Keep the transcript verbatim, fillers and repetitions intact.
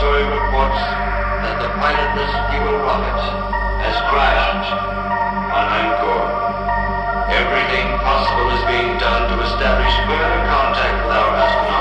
observatory reports that the pilotless fuel rocket has crashed on Angkor. Everything possible is being done to establish further contact with our astronauts.